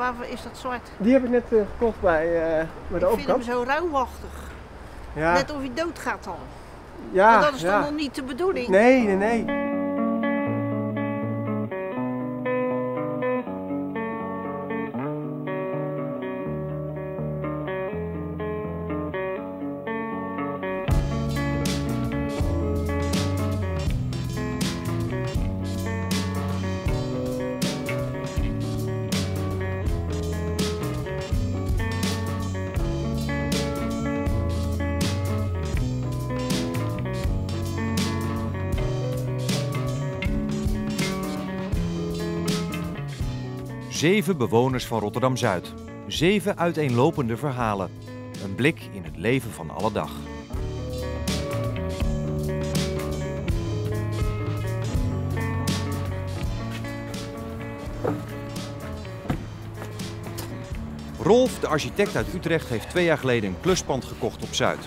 Waar is dat zwart? Die heb ik net gekocht bij de overkant. Ik vind hem zo rauwachtig. Ja. Net of hij doodgaat dan. Ja, maar dat is dan nog niet de bedoeling? Nee, nee, nee. Zeven bewoners van Rotterdam-Zuid. Zeven uiteenlopende verhalen. Een blik in het leven van alle dag. Rolf, de architect uit Utrecht, heeft 2 jaar geleden een kluspand gekocht op Zuid.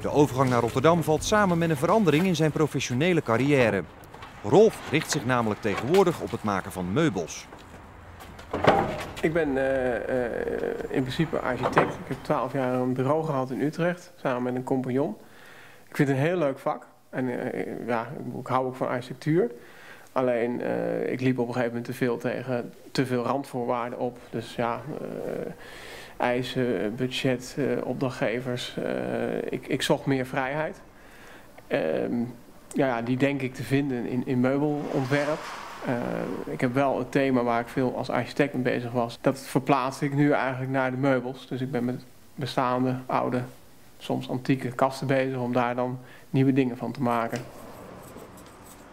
De overgang naar Rotterdam valt samen met een verandering in zijn professionele carrière. Rolf richt zich namelijk tegenwoordig op het maken van meubels. Ik ben in principe architect. Ik heb 12 jaar een bureau gehad in Utrecht, samen met een compagnon. Ik vind het een heel leuk vak. En ik hou ook van architectuur. Alleen, ik liep op een gegeven moment tegen te veel randvoorwaarden op. Dus ja, eisen, budget, opdrachtgevers. Ik zocht meer vrijheid. Die denk ik te vinden in meubelontwerp. Ik heb wel het thema waar ik veel als architect mee bezig was. Dat verplaats ik nu eigenlijk naar de meubels. Dus ik ben met bestaande, oude, soms antieke kasten bezig om daar dan nieuwe dingen van te maken.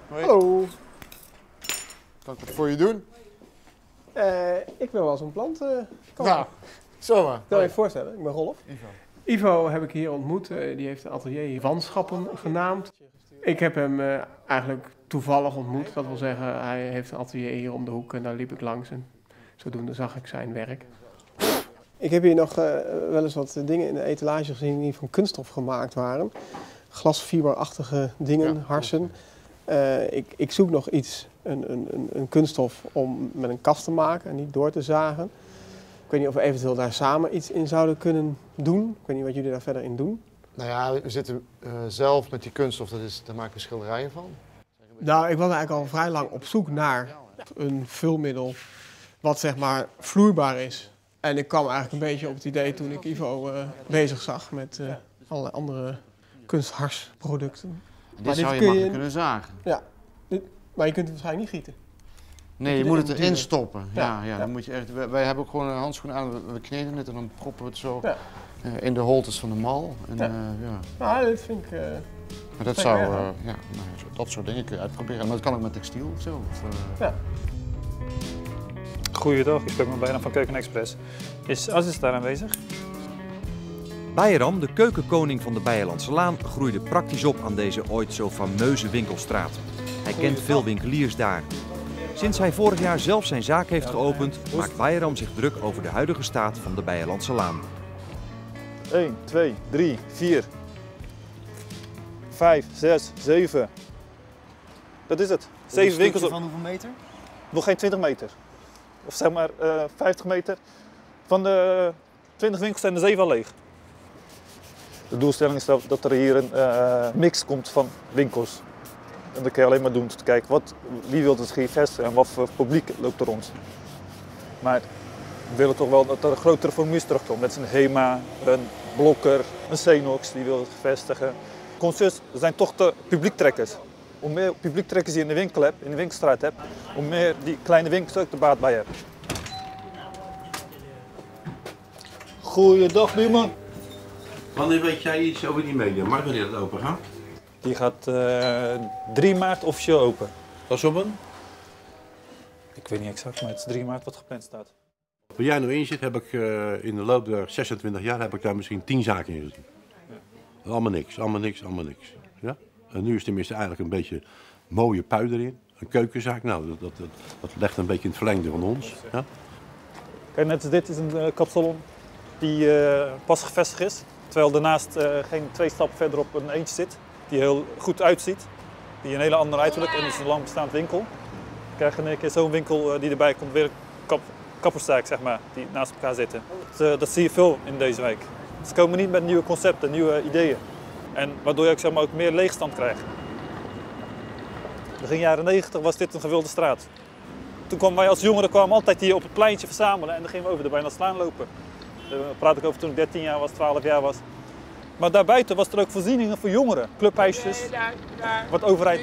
Hoi. Hallo. Kan ik wat voor je doen? Ik wil wel eens een plant kopen. Nou, zomaar. Wil je je voorstellen? Ik ben Rolf. Ivo heb ik hier ontmoet. Die heeft een atelier Wandschappen genaamd. Ik heb hem eigenlijk toevallig ontmoet. Dat wil zeggen, hij heeft een atelier hier om de hoek en daar liep ik langs. En zodoende zag ik zijn werk. Ik heb hier nog wel eens wat dingen in de etalage gezien die van kunststof gemaakt waren. Glasfiberachtige dingen, ja, harsen. Ik zoek nog iets, een kunststof om met een kast te maken en niet door te zagen. Ik weet niet of we eventueel daar samen iets in zouden kunnen doen. Ik weet niet wat jullie daar verder in doen. Nou ja, we zitten zelf met die kunststof, daar maken we schilderijen van. Nou, ik was eigenlijk al vrij lang op zoek naar een vulmiddel wat zeg maar vloeibaar is. En ik kwam eigenlijk een beetje op het idee toen ik Ivo bezig zag met allerlei andere kunstharsproducten. En dit zou je makkelijk kunnen zagen. Ja, maar je kunt het waarschijnlijk niet gieten. Nee, je moet het erin stoppen. Ja. Dan moet je echt, wij hebben ook gewoon een handschoen aan, we kneden het en dan proppen we het zo in de holtes van de mal. En, dat vind ik... Maar dat zou, dat soort dingen kun je uitproberen. Maar dat kan ook met textiel of zo. Ja. Goeiedag, ik spreek met Bayram van Keukenexpress. Is Aziz daar aanwezig? Bayram, de keukenkoning van de Beijerlandselaan, groeide praktisch op aan deze ooit zo fameuze winkelstraat. Hij kent veel winkeliers daar. Sinds hij vorig jaar zelf zijn zaak heeft geopend, maakt Bayram zich druk over de huidige staat van de Beijerlandselaan. 1, 2, 3, 4... 5, 6, 7. Dat is het. 7 winkels op. Van hoeveel meter? Nog geen 20 meter. Of zeg maar 50 meter. Van de 20 winkels zijn er 7 al leeg. De doelstelling is dat er hier een mix komt van winkels. En dat kan je alleen maar doen te kijken wie wil het hier vestigen en wat voor publiek loopt er rond. Maar we willen toch wel dat er een grotere formules terugkomt. Met een Hema, een Blokker, een Cenox die wil het vestigen. Concerts zijn toch de publiektrekkers. Hoe meer publiektrekkers je in de winkel hebt, in de winkelstraat hebt, hoe meer die kleine winkels ook de baat bij hebt. Goeiedag, buurman. Wanneer weet jij iets over die mediamarkt? Wanneer gaat het open gaan? Die gaat 3 maart officieel open. Dat is op een? Ik weet niet exact, maar het is 3 maart wat gepland staat. Waar jij nu in zit, heb ik in de loop der 26 jaar heb ik daar misschien 10 zaken in gezien. Allemaal niks. Ja? En nu is tenminste eigenlijk een beetje mooie pui erin. Een keukenzaak, nou, dat legt een beetje in het verlengde van ons. Ja? Kijk, net als dit is een kapsalon die pas gevestigd is. Terwijl daarnaast geen 2 stappen verderop een eentje zit. Die heel goed uitziet. Die een hele andere uiterlijk en is een lang bestaand winkel. Dan krijg je een keer zo'n winkel die erbij komt, weer een kapperszaak, zeg maar, die naast elkaar zitten. Dus, dat zie je veel in deze wijk. Ze komen niet met nieuwe concepten, nieuwe ideeën. En waardoor je ook, zeg maar, ook meer leegstand krijgt. Begin jaren 90 was dit een gewilde straat. Toen kwamen wij als jongeren altijd hier op het pleintje verzamelen en dan gingen we over de Beijerlandselaan lopen. Daar praat ik over toen ik 13 jaar was, 12 jaar was. Maar daarbuiten was er ook voorzieningen voor jongeren. Clubhuisjes, wat overheid...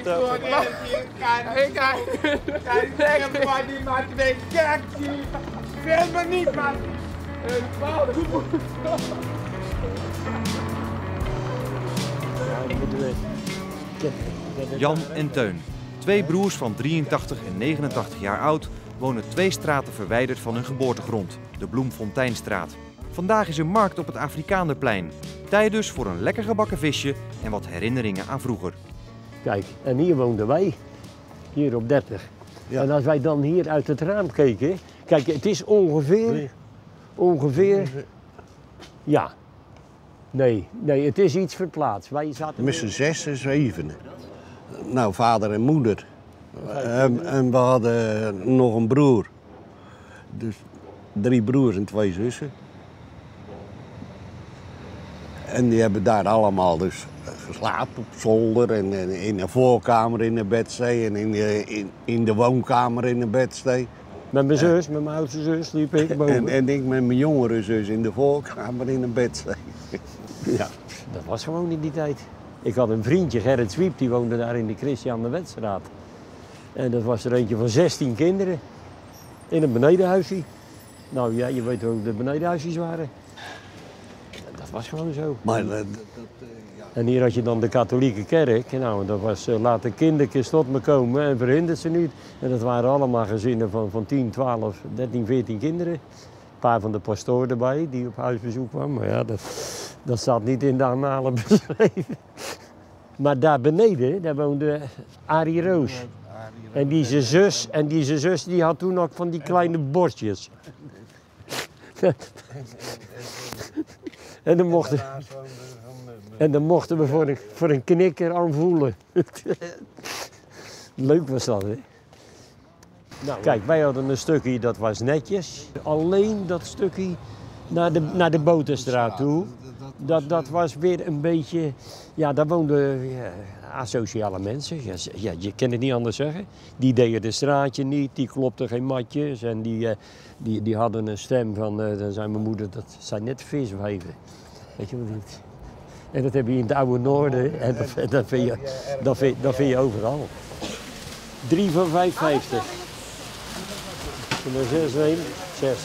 Jan en Teun, twee broers van 83 en 89 jaar oud, wonen twee straten verwijderd van hun geboortegrond, de Bloemfonteinstraat. Vandaag is er markt op het Afrikaanderplein. Tijd dus voor een lekker gebakken visje en wat herinneringen aan vroeger. Kijk, en hier woonden wij, hier op 30. Ja. En als wij dan hier uit het raam keken, kijk, het is ongeveer, ja. Nee, het is iets verplaatst. Wij zaten met z'n 6 en 7. Nou, vader en moeder. En we hadden nog een broer. Dus 3 broers en 2 zussen. En die hebben daar allemaal dus geslapen op zolder en in de voorkamer in de bedstee en in de woonkamer in de bedstee. Met mijn zus, met mijn oudste zus liep ik boven. En ik met mijn jongere zus in de voorkamer in de bedstee. Ja. Dat was gewoon in die tijd. Ik had een vriendje, Gerrit Zwiep, die woonde daar in de Christianenwetstraat. En dat was er eentje van 16 kinderen in een benedenhuisje. Nou ja, je weet hoe de benedenhuisjes waren. Dat was gewoon zo. Maar ja. En hier had je dan de katholieke kerk. Nou, dat was laat de kindertjes tot me komen en verhindert ze niet. En dat waren allemaal gezinnen van 10, 12, 13, 14 kinderen. Een paar van de pastoor erbij die op huisbezoek kwam. Maar ja, dat staat niet in de annalen beschreven. Maar daar beneden, daar woonde Arie Roos. En die zijn zus, die had toen ook van die kleine borstjes. En dan mochten we voor een knikker aan voelen. Leuk was dat, hè? Nou, kijk, wij hadden een stukje, dat was netjes. Alleen dat stukje naar de Boterstraat toe, dat was weer een beetje... Ja, daar woonden asociale mensen, ja, je kan het niet anders zeggen. Die deden de straatje niet, die klopten geen matjes en die hadden een stem van... Dan zei mijn moeder, dat zijn net viswijven. Weet je wat niet? En dat heb je in het oude noorden en dat vind je overal. 3 van 5,50. En 6.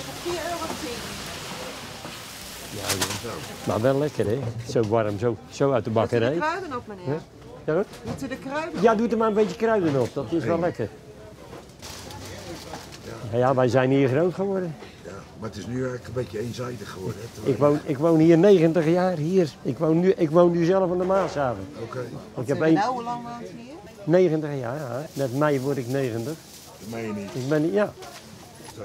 Maar wel lekker, hè? Zo warm, zo uit de bakkerij. Doet u de kruiden op, meneer? Ja, doet u de kruiden op? Ja, doet er maar een beetje kruiden op. Dat is wel lekker. Ja, wij zijn hier groot geworden. Ja, maar het is nu eigenlijk een beetje eenzijdig geworden. Hè? Ik woon hier 90 jaar. Hier. Ik woon nu zelf aan de Maashaven. Oké. Nou, hoe lang woont u hier? 90 jaar, ja. Net mei word ik 90. Dat meen je niet? Ik ben, ja.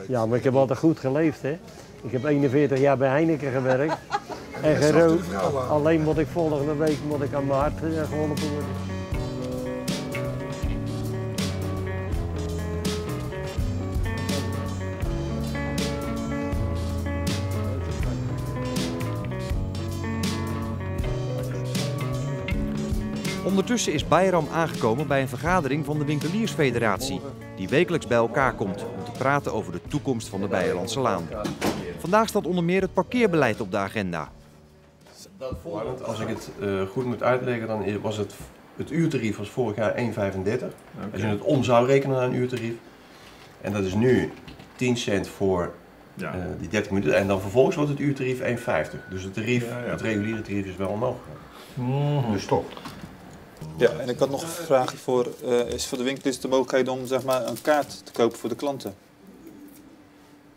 Ja, maar ik heb altijd goed geleefd, hè. Ik heb 41 jaar bij Heineken gewerkt en gerookt. Alleen moet ik volgende week aan mijn hart geholpen worden. Ondertussen is Bayram aangekomen bij een vergadering van de Winkeliersfederatie, die wekelijks bij elkaar komt om te praten over de toekomst van de Beijerlandselaan. Vandaag staat onder meer het parkeerbeleid op de agenda. Als ik het goed moet uitleggen, dan was het uurtarief was vorig jaar 1,35. Okay. Als je het om zou rekenen naar een uurtarief. En dat is nu 10 cent voor die 30 minuten. En dan vervolgens wordt het uurtarief 1,50. Dus het tarief, het reguliere tarief is wel omhoog. Dus toch. Ja, en ik had nog een vraag voor, is voor de winkeliers de mogelijkheid om zeg maar, een kaart te kopen voor de klanten?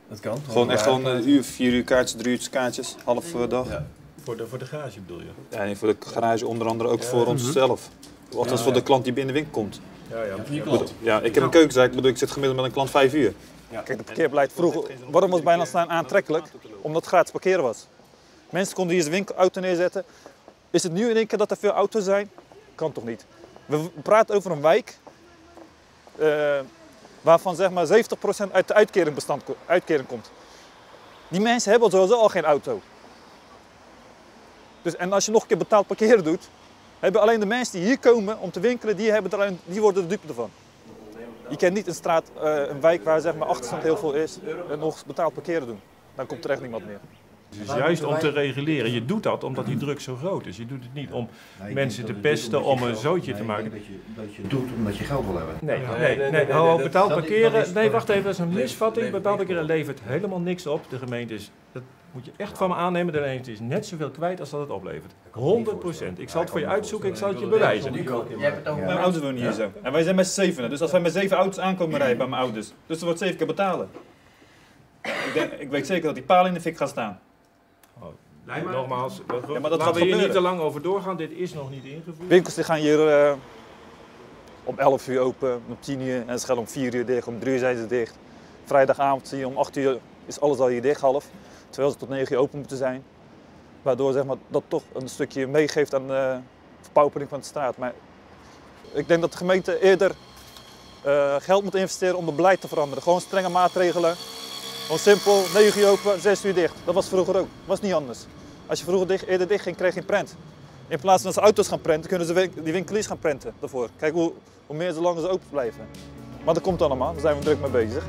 Dat kan. Gewoon echt gewoon een uur, 4 uur kaartjes, 3 uurtjes kaartjes, half dag. Ja. Voor de garage bedoel je? Ja, en voor de garage onder andere ook voor onszelf. Althans voor de klant die binnen de winkel komt. Ja, klant. Ja, ik heb een keukenzaak, bedoel, ik zit gemiddeld met een klant 5 uur. Ja. Kijk, het parkeerbeleid vroeger, waarom was Beijerlandselaan aantrekkelijk? Omdat het gratis parkeren was. Mensen konden hier zijn winkelauto neerzetten. Is het nu in één keer dat er veel auto's zijn? Kan toch niet? We praten over een wijk waarvan zeg maar 70% uit de uitkering komt. Die mensen hebben sowieso al geen auto. Dus, en als je nog een keer betaald parkeren doet, hebben alleen de mensen die hier komen om te winkelen, die worden de dupe ervan. Je kent niet een straat, een wijk waar zeg maar achterstand heel veel is en nog betaald parkeren doen. Dan komt er echt niemand meer. Dus juist om te reguleren. Je doet dat omdat die druk zo groot is. Je doet het niet om mensen te pesten, om een zootje te maken. Dat je doet omdat je geld wil hebben. Nee. Betaald parkeren. Nee, wacht even, dat is een misvatting. Betaald parkeren levert helemaal niks op. De gemeente is, dat moet je echt van me aannemen, de gemeente is net zoveel kwijt als dat het oplevert. 100%. Ik zal het voor je uitzoeken, ik zal het je bewijzen. Mijn ouders wonen hier zo. En wij zijn met 7. Dus als wij met 7 auto's aankomen rijden bij mijn ouders, dus er wordt 7 keer betalen. Ik weet zeker dat die palen in de fik gaan staan. Oh, nee, maar, nogmaals, ja, maar dat laten we hier niet te lang over doorgaan, dit is nog niet ingevoerd. Winkels die gaan hier om 11 uur open, om 10 uur en ze gaan om 4 uur dicht, om 3 uur zijn ze dicht. Vrijdagavond zie je om 8 uur is alles al hier dicht, half, terwijl ze tot 9 uur open moeten zijn. Waardoor zeg maar, dat toch een stukje meegeeft aan de verpaupering van de straat. Maar ik denk dat de gemeente eerder geld moet investeren om het beleid te veranderen. Gewoon strenge maatregelen. Gewoon simpel, 9 uur open, 6 uur dicht. Dat was vroeger ook. Dat was niet anders. Als je vroeger eerder dicht ging, kreeg je een prent. In plaats van dat ze auto's gaan prenten, kunnen ze die winkeliers gaan prenten daarvoor. Kijk hoe meer ze langer ze open blijven. Maar dat komt allemaal, daar zijn we druk mee bezig.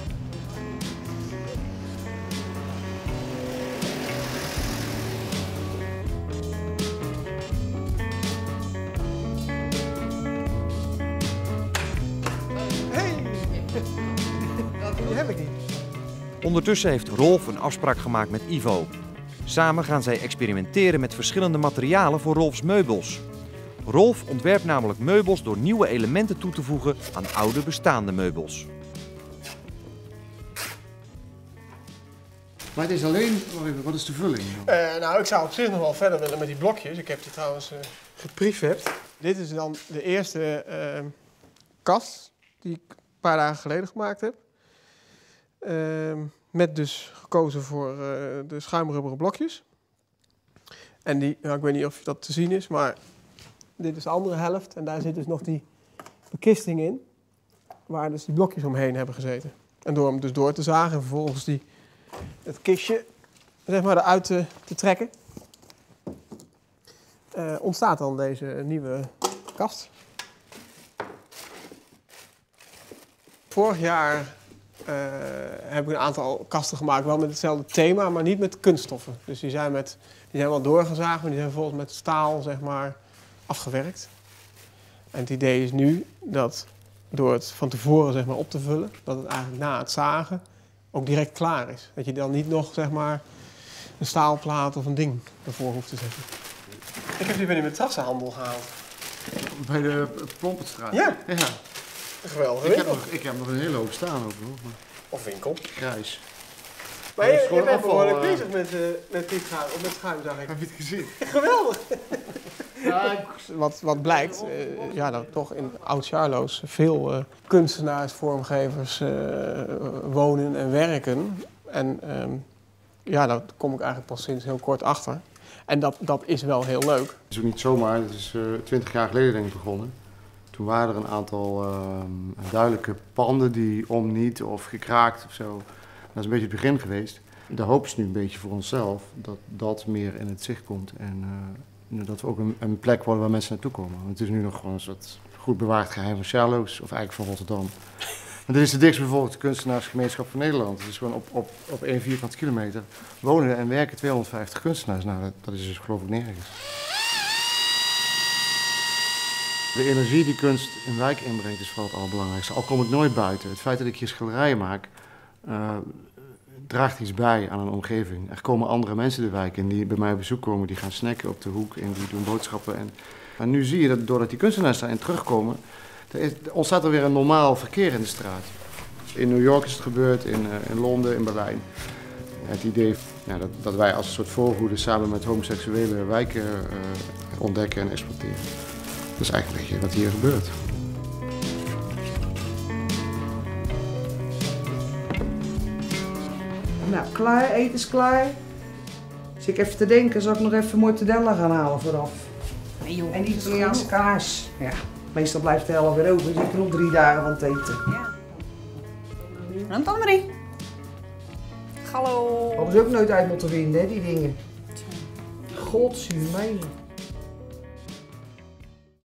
Ondertussen heeft Rolf een afspraak gemaakt met Ivo. Samen gaan zij experimenteren met verschillende materialen voor Rolfs meubels. Rolf ontwerpt namelijk meubels door nieuwe elementen toe te voegen aan oude bestaande meubels. Maar het is alleen, wat is de vulling? Nou, ik zou op zich nog wel verder willen met die blokjes. Ik heb die trouwens geprefapt. Dit is dan de eerste kast die ik een paar dagen geleden gemaakt heb. Met dus gekozen voor de schuimrubberen blokjes. En die, nou, ik weet niet of dat te zien is, maar dit is de andere helft. En daar zit dus nog die bekisting in, waar dus die blokjes omheen hebben gezeten. En door hem dus door te zagen en vervolgens het kistje zeg maar, eruit te trekken, ontstaat dan deze nieuwe kast. Vorig jaar heb ik een aantal kasten gemaakt, wel met hetzelfde thema, maar niet met kunststoffen. Dus die zijn wel doorgezaagd, maar die zijn vervolgens met staal zeg maar, afgewerkt. En het idee is nu dat door het van tevoren zeg maar, op te vullen, dat het eigenlijk na het zagen ook direct klaar is. Dat je dan niet nog zeg maar, een staalplaat of een ding ervoor hoeft te zetten. Ik heb die binnen mijn tassenhandel gehaald. Bij de Plompenstraat? Ja. Geweldig. Ik heb nog een hele hoop staan ook nog. Maar... Of winkel. Kruis. Maar je bent behoorlijk bezig met dit schuim, of met schuim, zag ik. Heb je het gezien? Geweldig! Ja, wat blijkt, dat toch in Oud-Charlois veel kunstenaars, vormgevers wonen en werken. En daar kom ik eigenlijk pas sinds heel kort achter. En dat is wel heel leuk. Het is ook niet zomaar, het is 20 jaar geleden denk ik begonnen. Toen waren er een aantal duidelijke panden die omniet of gekraakt of zo. Dat is een beetje het begin geweest. De hoop is nu een beetje voor onszelf dat dat meer in het zicht komt. En dat we ook een plek worden waar mensen naartoe komen. Want het is nu nog gewoon een soort goed bewaard geheim van Charlois, of eigenlijk van Rotterdam. En dit is de dichtstbevolkte kunstenaarsgemeenschap van Nederland. Het is gewoon op 1 vierkante kilometer wonen en werken 250 kunstenaars. Nou, dat is dus geloof ik nergens. De energie die kunst in wijk inbrengt is vooral het allerbelangrijkste. Al kom ik nooit buiten. Het feit dat ik hier schilderijen maak, draagt iets bij aan een omgeving. Er komen andere mensen de wijk in die bij mij op bezoek komen, die gaan snacken op de hoek en die doen boodschappen. En nu zie je dat doordat die kunstenaars daarin terugkomen, ontstaat er weer een normaal verkeer in de straat. In New York is het gebeurd, in Londen, in Berlijn. Het idee dat wij als een soort voorhoede samen met homoseksuele wijken ontdekken en exploiteren. Dat is eigenlijk een beetje wat hier gebeurt. Nou, klaar. Eten is klaar. Zit ik even te denken, zal ik nog even mortadella gaan halen vooraf. Nee, joh, en Italiaanse kaas. Ja, meestal blijft de helft weer over, dus ik heb nog 3 dagen van het eten. Ja. dan Annemarie. Hallo. Dat is ook nooit uit moeten winden, hè, die dingen. Godzumijn.